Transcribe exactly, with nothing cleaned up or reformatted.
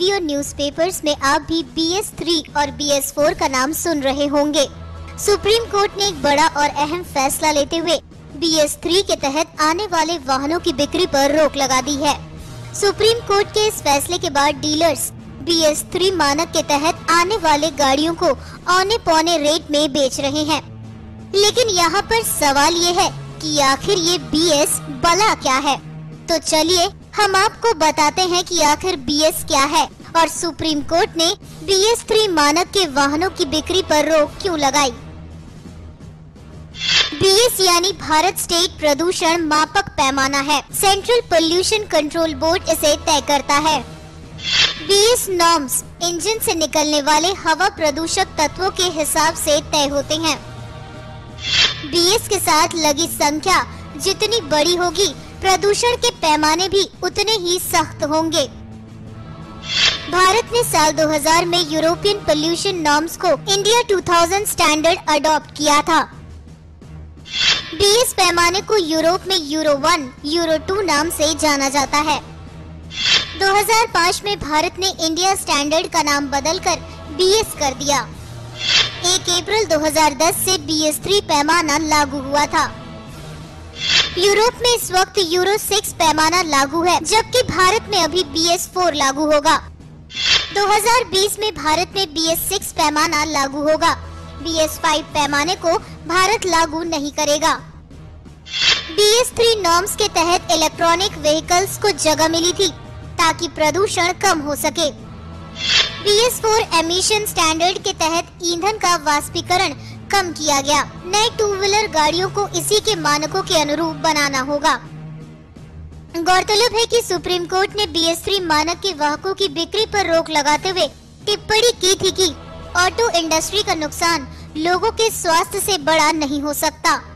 TV और newspapers में आप भी बी एस थ्री और बी एस फोर का नाम सुन रहे होंगे। सुप्रीम कोर्ट ने एक बड़ा और अहम फैसला लेते हुए बी एस थ्री के तहत आने वाले वाहनों की बिक्री पर रोक लगा दी है। सुप्रीम कोर्ट के इस फैसले के बाद डीलर्स बी एस थ्री मानक के तहत आने वाले गाड़ियों को औने पौने रेट में बेच रहे हैं। लेकिन यहाँ पर सवाल ये है कि आखिर ये बी एस भला क्या है। तो चलिए हम आपको बताते हैं कि आखिर बी एस क्या है और सुप्रीम कोर्ट ने बी एस थ्री मानक के वाहनों की बिक्री पर रोक क्यों लगाई। बी एस यानी भारत स्टेट प्रदूषण मापक पैमाना है। सेंट्रल पॉल्यूशन कंट्रोल बोर्ड इसे तय करता है। बी एस नॉर्म्स इंजन से निकलने वाले हवा प्रदूषक तत्वों के हिसाब से तय होते हैं। बी एस के साथ लगी संख्या जितनी बड़ी होगी, प्रदूषण के पैमाने भी उतने ही सख्त होंगे। भारत ने साल दो हज़ार में यूरोपियन पॉल्यूशन नॉर्म्स को India two thousand standard adopt किया था। बी एस पैमाने को यूरोप में यूरो वन, यूरो टू नाम से जाना जाता है। दो हज़ार पाँच में भारत ने इंडिया स्टैंडर्ड का नाम बदलकर बी एस कर दिया। एक अप्रैल दो हज़ार दस से बी एस थ्री पैमाना लागू हुआ था। यूरोप में इस वक्त यूरो सिक्स पैमाना लागू है, जबकि भारत में अभी बी एस फोर लागू होगा। दो हज़ार बीस में भारत में बी एस सिक्स पैमाना लागू होगा। बी एस फाइव पैमाने को भारत लागू नहीं करेगा। बी एस थ्री नॉर्म्स के तहत इलेक्ट्रॉनिक व्हीकल्स को जगह मिली थी ताकि प्रदूषण कम हो सके। B S four emission standard के तहत ईंधन का वाष्पीकरण कम किया गया। नए टू व्हीलर गाड़ियों को इसी के मानकों के अनुरूप बनाना होगा। गौरतलब है कि सुप्रीम कोर्ट ने बी एस थ्री मानक के वाहकों की बिक्री पर रोक लगाते हुए टिप्पणी की थी कि ऑटो इंडस्ट्री का नुकसान लोगों के स्वास्थ्य से बड़ा नहीं हो सकता।